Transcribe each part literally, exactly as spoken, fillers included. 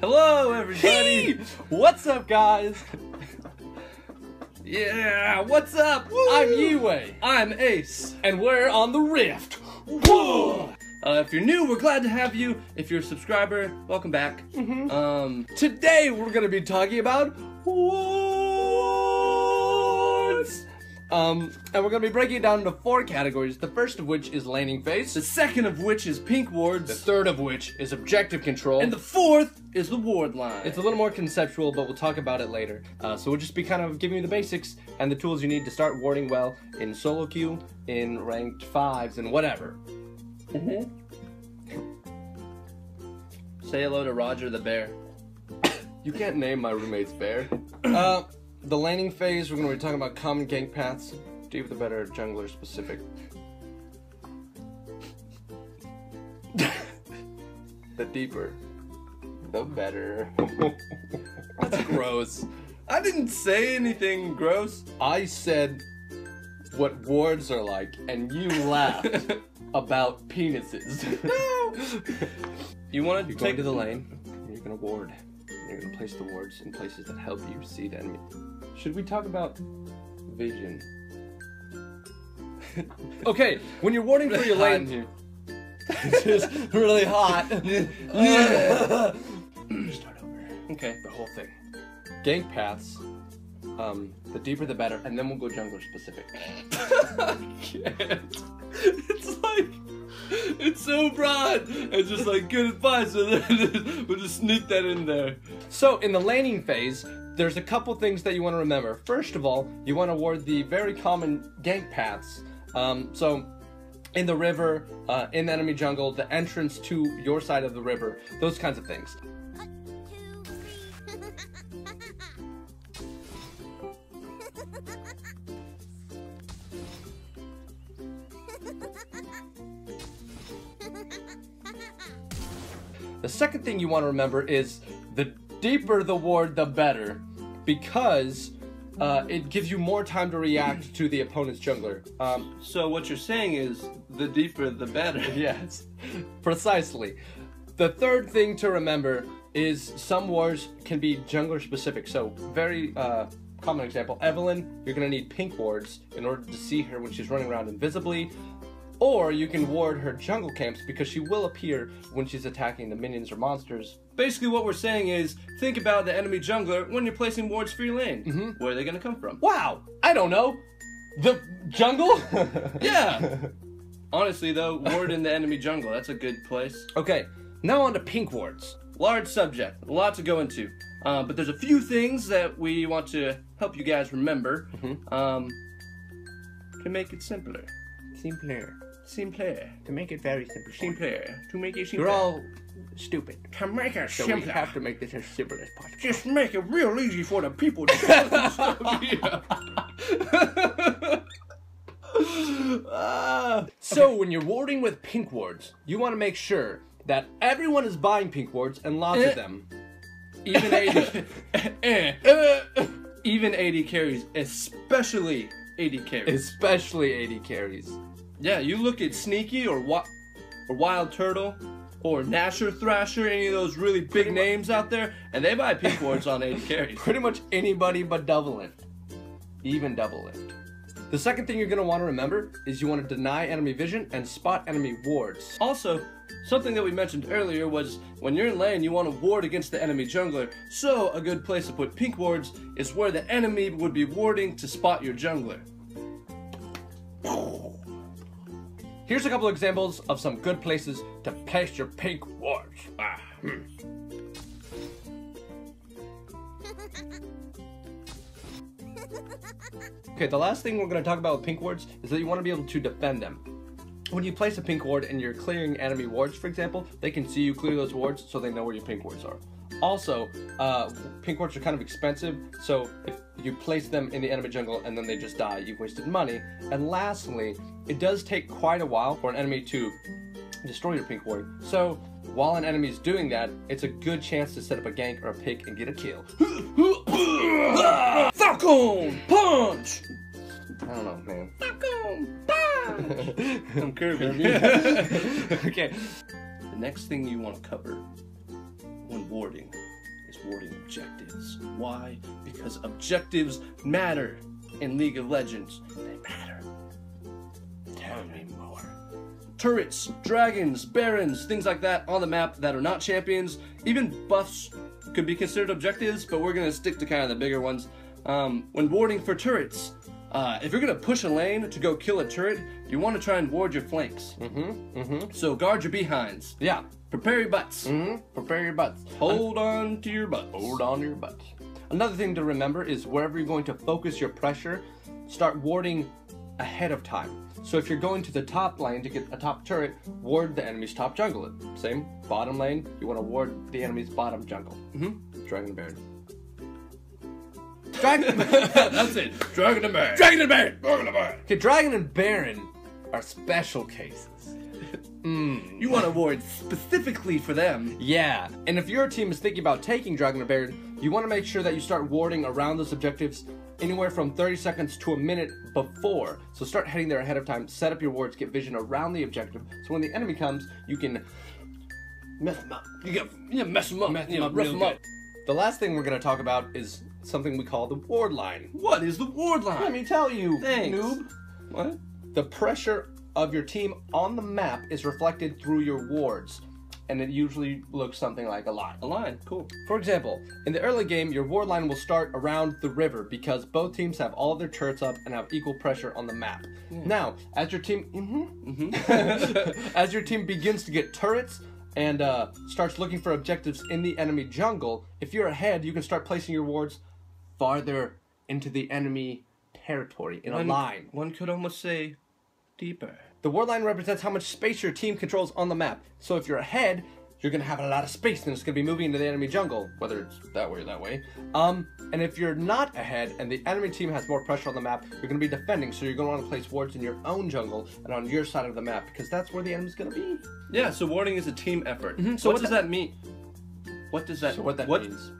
Hello, everybody! Hey! What's up, guys? Yeah, what's up? Woo! I'm Yiwei. I'm Ace. And we're on the Rift. Whoa! Uh, if you're new, we're glad to have you. If you're a subscriber, welcome back. Mm-hmm. Um, today we're gonna be talking about words. Um, and we're gonna be breaking it down into four categories. The first of which is laning phase. The second of which is pink wards. The third of which is objective control. And the fourth is the ward line. It's a little more conceptual, but we'll talk about it later. Uh, so we'll just be kind of giving you the basics and the tools you need to start warding well in solo queue, in ranked fives, and whatever. Mm-hmm. Say hello to Roger the bear. You can't name my roommate's bear. Uh... The laning phase, we're going to be talking about common gank paths. Do the better jungler specific. The deeper, the better. That's gross. I didn't say anything gross. I said what wards are like, and you laughed about penises. No! You want to take to the lane, and you're going to ward. You're going to place the wards in places that help you see the enemy. Should we talk about vision? Okay, when you're warding for your lane... Here. It's just really hot. Start over. Okay, the whole thing. Gank paths. Um, the deeper the better, and then we'll go jungler specific. I can't. It's like... It's so broad! It's just like good advice, so we'll just sneak that in there. So, in the laning phase, there's a couple things that you want to remember. First of all, you want to ward the very common gank paths. Um, so, in the river, uh, in the enemy jungle, the entrance to your side of the river, those kinds of things. The second thing you want to remember is the deeper the ward, the better, because uh, it gives you more time to react to the opponent's jungler. Um, so what you're saying is the deeper the better. Yes, precisely. The third thing to remember is some wards can be jungler specific. So very uh, common example, Evelynn, you're going to need pink wards in order to see her when she's running around invisibly. Or you can ward her jungle camps because she will appear when she's attacking the minions or monsters. Basically what we're saying is, think about the enemy jungler when you're placing wards for your lane. Mm-hmm. Where are they gonna come from? Wow! I don't know! The jungle? Yeah! Honestly though, ward in the enemy jungle, that's a good place. Okay, now on to pink wards. Large subject, a lot to go into. Uh, but there's a few things that we want to help you guys remember. Mm-hmm. um, to make it simpler. Simpler. Simpler. To make it very simple. Simpler. To make it simpler. We're all stupid. To make it so simpler. So we have to make this as simple as possible. Just make it real easy for the people to uh, okay. So when you're warding with pink wards, you want to make sure that everyone is buying pink wards and lots eh. of them. Even A D. eh. uh. Even A D carries, especially A D carries. Especially A D carries. Yeah, you look at Sneaky or, wi or Wild Turtle or Gnasher Thrasher, any of those really big Pretty names out there, and they buy pink wards on A D carries. Pretty much anybody but Doublelift. Even Doublelift. The second thing you're going to want to remember is you want to deny enemy vision and spot enemy wards. Also, something that we mentioned earlier was when you're in lane, you want to ward against the enemy jungler, so a good place to put pink wards is where the enemy would be warding to spot your jungler. Here's a couple examples of some good places to place your pink wards. Ah, hmm. Okay, the last thing we're going to talk about with pink wards is that you want to be able to defend them. When you place a pink ward and you're clearing enemy wards, for example, they can see you clear those wards, so they know where your pink wards are. Also, uh, pink wards are kind of expensive, so if you place them in the enemy jungle and then they just die, you've wasted money. And lastly, it does take quite a while for an enemy to destroy your pink ward, so while an enemy is doing that, it's a good chance to set up a gank or a pick and get a kill. Falcon punch! I don't know, man. Falcon punch! I'm curving. Okay. The next thing you want to cover when warding rewarding objectives. Why? Because objectives matter in League of Legends. They matter. Tell me more. Turrets, dragons, barons, things like that on the map that are not champions. Even buffs could be considered objectives, but we're gonna stick to kind of the bigger ones. Um, when warding for turrets, Uh, if you're going to push a lane to go kill a turret, you want to try and ward your flanks. Mm-hmm, mm-hmm. So guard your behinds. Yeah. Prepare your butts. Mm-hmm. Prepare your butts. Hold um, on to your butts. Hold on to your butts. Another thing to remember is wherever you're going to focus your pressure, start warding ahead of time. So if you're going to the top lane to get a top turret, ward the enemy's top jungle. Same. Bottom lane, you want to ward the enemy's bottom jungle. Mm-hmm. Dragon Baron. Dragon That's it. Dragon and Baron. Dragon and Baron. Dragon and Baron. Okay, Dragon and Baron are special cases. Mm. You want to ward specifically for them. Yeah. And if your team is thinking about taking Dragon and Baron, you want to make sure that you start warding around those objectives anywhere from thirty seconds to a minute before. So start heading there ahead of time. Set up your wards. Get vision around the objective. So when the enemy comes, you can mess them up. You can yeah, mess them up. Mess them up. Rough them up. The last thing we're going to talk about is something we call the ward line. What is the ward line? Let me tell you, Thanks. noob. What? The pressure of your team on the map is reflected through your wards, and it usually looks something like a line. A line, cool. For example, in the early game, your ward line will start around the river because both teams have all of their turrets up and have equal pressure on the map. Mm. Now, as your team, mm-hmm, mm-hmm. as your team begins to get turrets, and uh, starts looking for objectives in the enemy jungle, if you're ahead, you can start placing your wards farther into the enemy territory in one, a line. One could almost say deeper. The ward line represents how much space your team controls on the map. So if you're ahead, you're going to have a lot of space and it's going to be moving into the enemy jungle, whether it's that way or that way. Um, and if you're not ahead and the enemy team has more pressure on the map, you're going to be defending, so you're going to want to place wards in your own jungle and on your side of the map because that's where the enemy's going to be. Yeah, so warding is a team effort. Mm-hmm. So what, what does that, that mean? What does that, so what that what? means?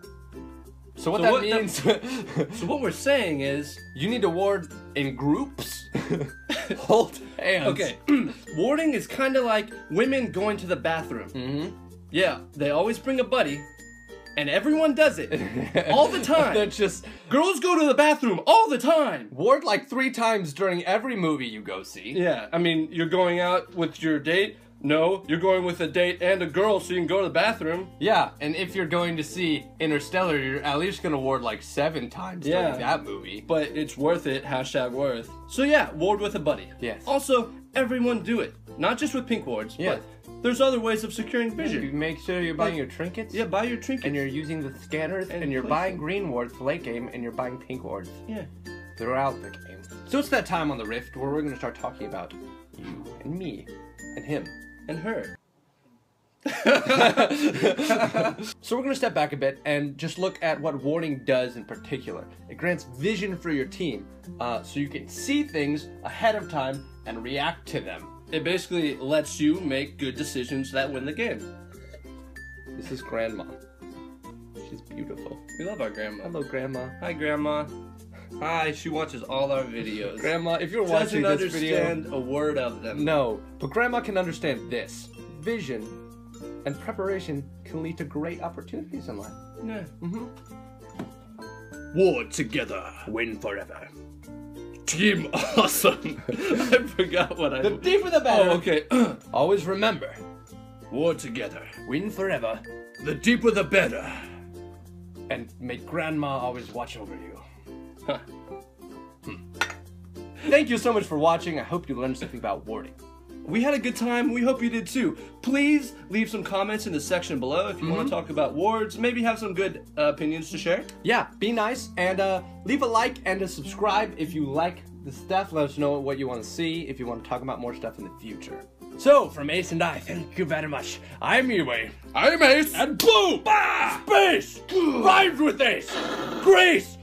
So what so that what means... That, so what we're saying is... You need to ward in groups. Hold hands. Okay. Warding is kind of like women going to the bathroom. Mm-hmm. Yeah, they always bring a buddy, and everyone does it all the time. They're just girls go to the bathroom all the time. Ward like three times during every movie you go see. Yeah, I mean, you're going out with your date. No, you're going with a date and a girl, so you can go to the bathroom. Yeah, and if you're going to see Interstellar, you're at least going to ward like seven times yeah, during that movie. But it's worth it. Hashtag worth. So yeah, ward with a buddy. Yes. Also, everyone do it. Not just with pink wards. Yeah. But there's other ways of securing vision. You make sure you're buying like, your trinkets. Yeah, buy your trinkets. And you're using the scanners, and, and you're buying them. green wards late game, and you're buying pink wards yeah. throughout the game. So it's that time on the Rift where we're going to start talking about you and me and him and her. So we're going to step back a bit and just look at what warding does in particular. It grants vision for your team, uh, so you can see things ahead of time and react to them. It basically lets you make good decisions that win the game. This is Grandma. She's beautiful. We love our Grandma. Hello, Grandma. Hi, Grandma. Hi, she watches all our videos. Grandma, if you're watching this video... doesn't understand a word of them. No, but Grandma can understand this. Vision and preparation can lead to great opportunities in life. Yeah. Mm-hmm. Ward together. Win forever. Team awesome. I forgot what I... The deeper the better. Oh, okay. Always remember. War together. Win forever. The deeper the better. And may Grandma always watch over you. Huh. Hmm. Thank you so much for watching. I hope you learned something about warding. We had a good time. We hope you did too. Please leave some comments in the section below if you mm-hmm. want to talk about wards. Maybe have some good uh, opinions to share. Yeah, be nice and uh, leave a like and a subscribe if you like the stuff. Let us know what you want to see, if you want to talk about more stuff in the future. So, from Ace and I, thank you very much. I'm Yiwei. I'm Ace. And boom! Bah! Space! Rhymes with Ace! Grace!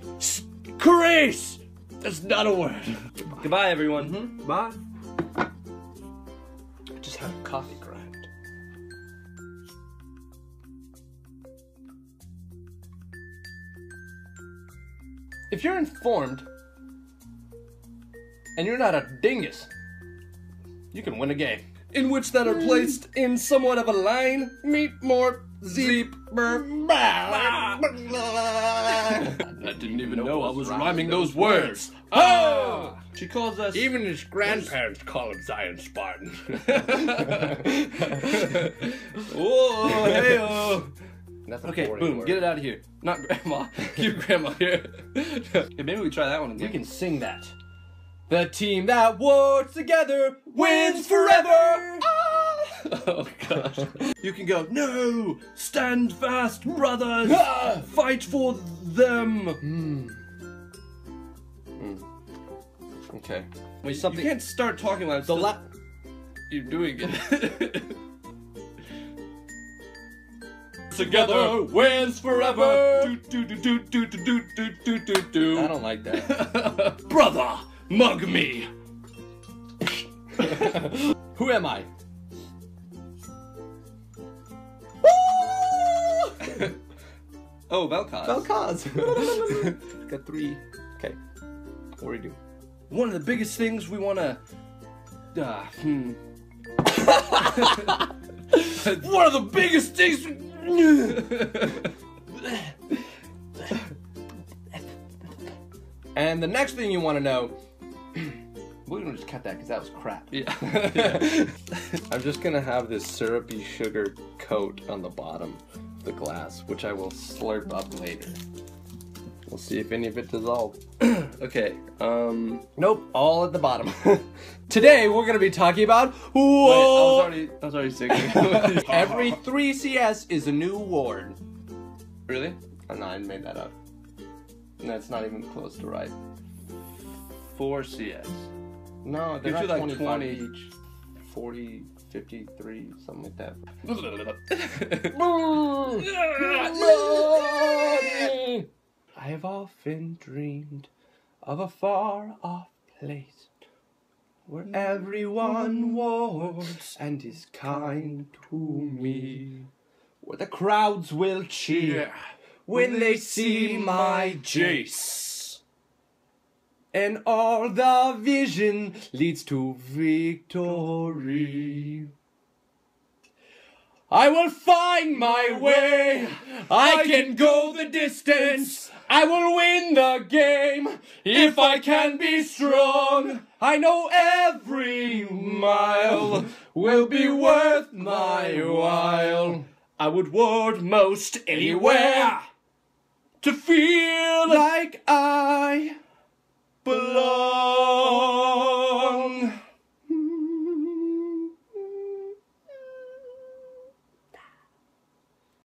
Grace! That's not a word. Goodbye, Goodbye everyone. Mm-hmm. Bye. Just have a coffee grind. If you're informed and you're not a dingus, you can win a game in which that are placed in somewhat of a line. Meet more zeep. I didn't even know I was rhyming those words. Oh! She calls us... Even his grandparents call him Zion Spartan. Whoa, hey-oh. Okay, boom, word. Get it out of here. Not grandma. Keep grandma here. Hey, maybe we try that one again. We can sing that. The team that works together wins forever. Oh gosh. You can go, no! Stand fast, brothers! Ah! Fight for them! Mm. Mm. Okay. Wait, something. You can't start talking like the la- You're doing it. Together wins forever! Do, do, do, do, do, do, do, do, do. I don't like that. Brother, mug me! Who am I? Oh, Vel'Koz. Vel'Koz. Got three. Okay. What do we do? One of the biggest things we want to... Uh, hmm. One of the biggest things... And the next thing you want to know... We're going to just cut that because that was crap. Yeah. Yeah. I'm just going to have this syrupy sugar coat on the bottom. The glass, which I will slurp up later. We'll see if any of it dissolves. Okay, um... Nope, all at the bottom. Today, we're gonna be talking about... Whoa! Wait, I was already, I was already sick. Every three C S is a new award. Really? Oh, no, I made that up. That's not even close to right. four C S. No, they're not like twenty each. forty, fifty-three, something like that. I have often dreamed of a far-off place where everyone wards and is kind to me, where the crowds will cheer when they see my Jace. And all the vision leads to victory. I will find my way. I can go the distance. I will win the game. If I can be strong, I know every mile will be worth my while. I would ward most anywhere to feel like I belong.